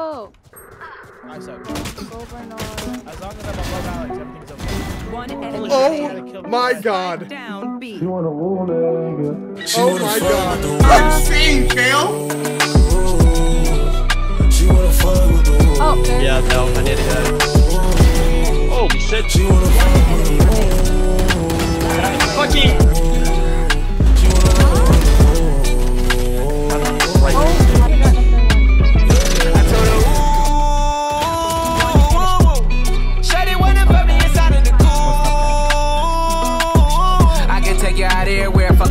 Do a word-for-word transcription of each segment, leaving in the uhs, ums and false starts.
Oh. I suck. As long as I'm above Alex, everything's okay. One enemy. Oh my god. Down B. You want to roll, nigga? Oh my god. I'm seeing Kale. She wanna fuck with the wolf. Oh. Yeah, no, I did it. Oh shit. She wanna fuck with the wolf. Fucking.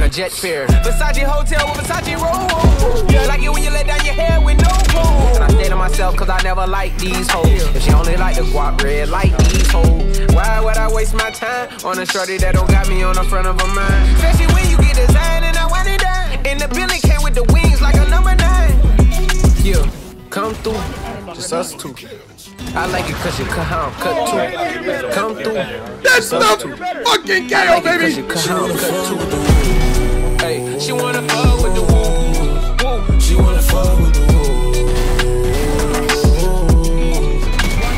Jet fare. Versace hotel with Versace roll. Yeah. Like it when you let down your hair with no roll. And I stay to myself cause I never like these hoes. If she only like the guap red like these hoes. Why would I waste my time on a shorty that don't got me on the front of her mind? Especially when you get designed and I want it down. And the building came with the wings like a number nine. Yeah, come through. Just us two. I like it cause you cut how I'm cut too. Come through. That's not fucking K O, baby! She wanna fuck with the woo. She wanna fuck with the woo.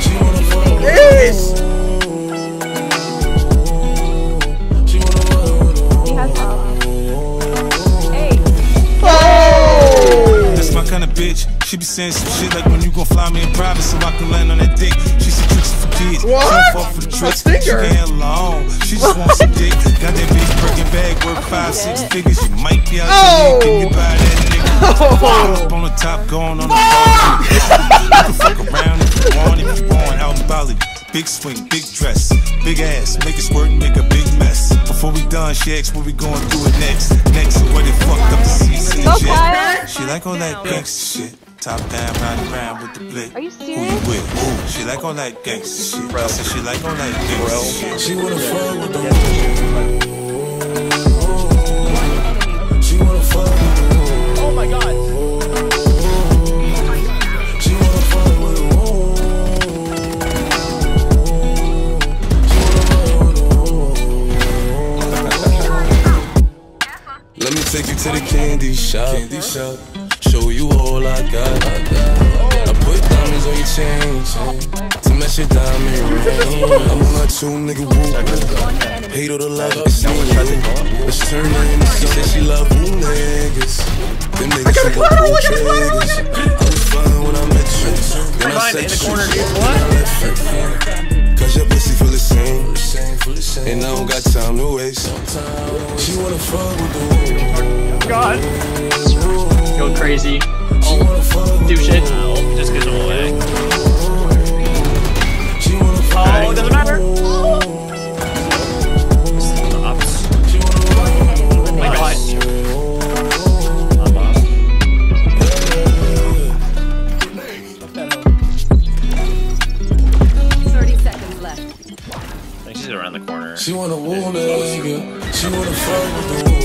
She wanna fuck with the woo. She wanna fuck with the woo. Oh! That's my kind of bitch. She be saying some shit like when you gon' fly me in private so I can land on that dick. She said tricks for kids. What? Fall for the tricks. She can't long. She just wants some dick. Got that bitch breaking bag worth five, six figures. You might be out oh. there. Can you buy that nigga? Oh. Up on the top, going on the ball. You can fuck around if you want. If you want out in Bali. Big swing, big dress, big ass, make it squirt, make a big mess. Before we done, she asked what we going to do it next. Next, what it fucked up the season. She like all that gangsta shit. Top down, round around with the blick. Are you serious? Who you with? Ooh, she like all that gangsta shit. Bro. I said she like all that gangsta shit. She wanna fuck with the wolf. She wanna fuck with the wolf. Oh my god. She wanna fuck with the wolf. Let me take you to the candy shop. Candy shop. Show you all I got, I got. I put diamonds on your chain to match your diamond ring. I'm on my two nigga woo. Hate all the love I see you. Let's turn her in. She said she love you niggas. Them niggas some bull triggers. I was fine when I met you. Then I said you should. Cause your pussy feel the same. And I don't got time to waste. She wanna fuck with the God. Go crazy. Oh, do shit. Wow. Just get away. Oh, doesn't matter. Oh my god. Thirty seconds left. I think she's around the corner. She wanna woo nigga. She wanna fuck with the